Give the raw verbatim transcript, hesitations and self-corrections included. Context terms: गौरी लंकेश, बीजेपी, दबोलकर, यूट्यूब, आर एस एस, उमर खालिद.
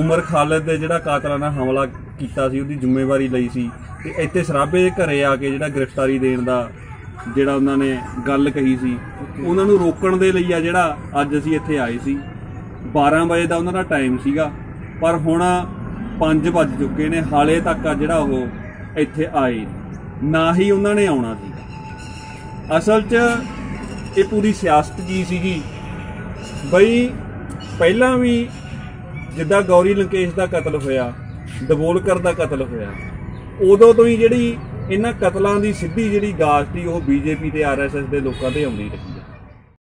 उमर खालिद ने जिहड़ा कातलाना हमला किया उसकी जिम्मेवारी लई सी ते इत्थे सराबे दे घरे आके जिहड़ा गिरफ्तारी देण दा जिहड़ा उन्हां ने गल कही सी उन्हां नूं रोकण दे लई आ जिहड़ा अज्ज असीं इत्थे आए सी। बारह बजे दा उन्हां दा टाइम सीगा पर हुण पंज वज चुके ने हाले तक आ जिहड़ा ओह इत्थे आए ना ही उन्हां ने आउणा सी। असल च ये पूरी सियासत की सीगी बई पहला भी जिदा गौरी लंकेश का कतल होया दबोलकर का कतल होया उदों तो ही जिहड़ी इन्हां कतलों की सीधी जिहड़ी गाज थी वह बीजेपी ते आर एस एस के लोगों ते आउंदी रही।